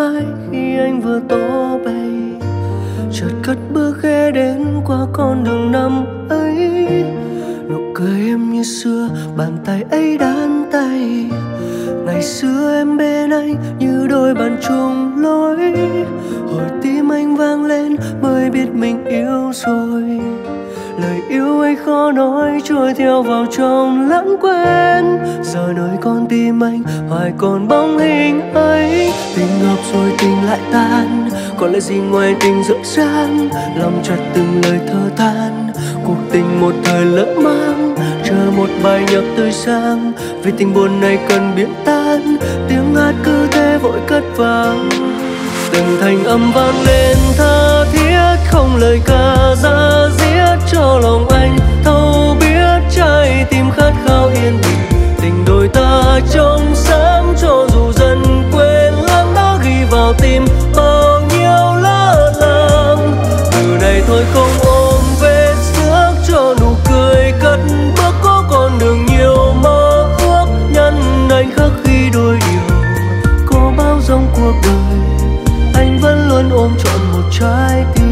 mãi khi anh vừa tỏ bày, chợt cất bước ghé đến qua con đường năm ấy. Nụ cười em như xưa, bàn tay ấy đan tay. Ngày xưa em bên anh như đôi bàn chung lối. Hồi tim anh vang lên mới biết mình yêu rồi. Lời yêu ấy khó nói, trôi theo vào trong lãng quên. Giờ nơi con tim anh hoài còn bóng hình ấy. Tình hợp rồi tình lại tan, còn lại gì ngoài tình rộn ràng. Lòng chặt từng lời thơ than, cuộc tình một thời lỡ mang. Chờ một bài nhạc tươi sáng, vì tình buồn này cần biết tan. Tiếng hát cứ thế vội cất vào, từng thành âm vang lên tha thiết. Không lời ca ra diết cho lòng anh thâu biết trái tim khát khao yên bình. Tình đôi ta trong sáng, cho dù dần quên lãng đã ghi vào tim bao nhiêu lỡ làng. Từ này thôi không ôm vết xước, cho nụ cười cất bước có con đường nhiều mơ ước. Nhân anh khắc khi đôi điều, có bao dòng cuộc đời anh vẫn luôn ôm trọn một trái tim.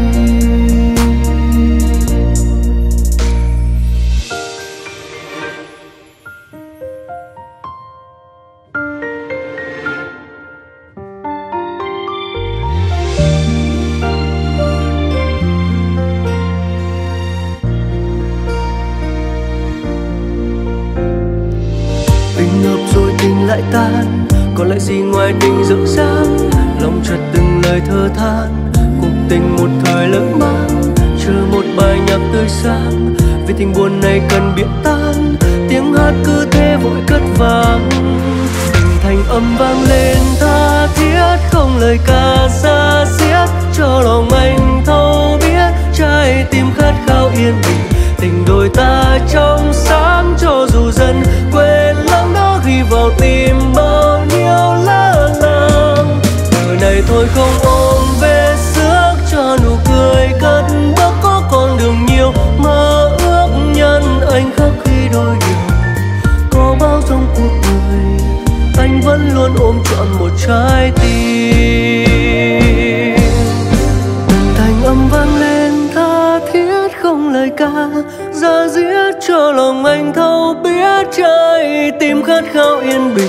Tình hợp rồi tình lại tan, còn lại gì ngoài tình rộn ràng. Lòng chợt từng lời thơ than, cuộc tình một thời lỡ mang. Chờ một bài nhạc tươi sáng, vì tình buồn này cần biết tan. Tiếng hát cứ thế vội cất vang, tình thành âm vang lên tha thiết. Không lời ca xa xiết, cho lòng anh thâu biết trái tim khát khao yên bình. Tình đôi ta trong sáng, cho dù dần quên lãng đã ghi vào tim bao nhiêu lỡ làng. Đời thôi không ôm về xước, cho nụ cười cất bước có con đường nhiều mơ ước. Nhân anh khắc khi đôi điều, có bao trong cuộc đời anh vẫn luôn ôm trọn một trái tim. Từng thành âm vang lên tha thiết, không lời ca ra diết cho lòng anh thâu biết trái tim khát khao yên bình.